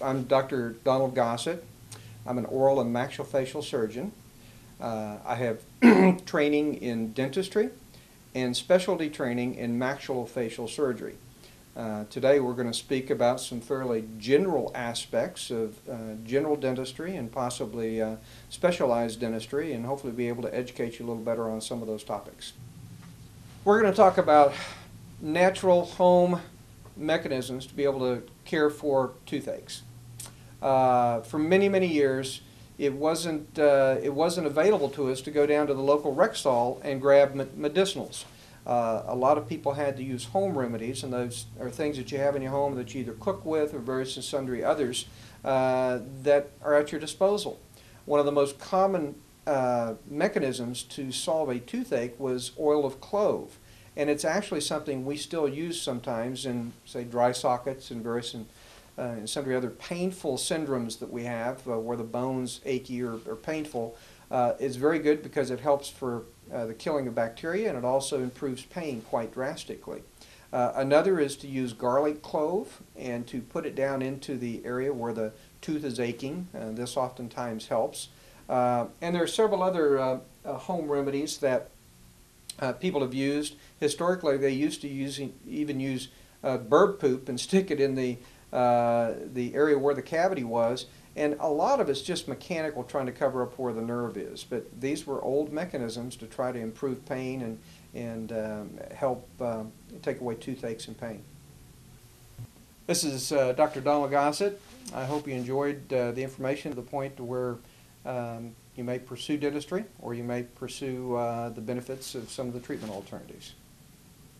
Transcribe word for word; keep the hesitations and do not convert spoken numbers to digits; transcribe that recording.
I'm Doctor Donald Gossett. I'm an oral and maxillofacial surgeon. Uh, I have training in dentistry and specialty training in maxillofacial surgery. Uh, today we're going to speak about some fairly general aspects of uh, general dentistry and possibly uh, specialized dentistry, and hopefully be able to educate you a little better on some of those topics. We're going to talk about natural home mechanisms to be able to care for toothaches. Uh, for many, many years, it wasn't, uh, it wasn't available to us to go down to the local Rexall and grab medicinals. Uh, a lot of people had to use home remedies, and those are things that you have in your home that you either cook with or various and sundry others uh, that are at your disposal. One of the most common uh, mechanisms to solve a toothache was oil of clove, and it's actually something we still use sometimes in, say, dry sockets and various and Uh, and sundry other painful syndromes that we have uh, where the bones achy or, or painful. Uh, is very good because it helps for uh, the killing of bacteria, and it also improves pain quite drastically. Uh, another is to use garlic clove and to put it down into the area where the tooth is aching. Uh, this oftentimes helps. Uh, and there are several other uh, uh, home remedies that uh, people have used. Historically, they used to use, even use uh, bird poop and stick it in the Uh, the area where the cavity was, and a lot of it's just mechanical, trying to cover up where the nerve is. But these were old mechanisms to try to improve pain and, and um, help um, take away toothaches and pain. This is uh, Doctor Donald Gossett. I hope you enjoyed uh, the information to the point where um, you may pursue dentistry, or you may pursue uh, the benefits of some of the treatment alternatives.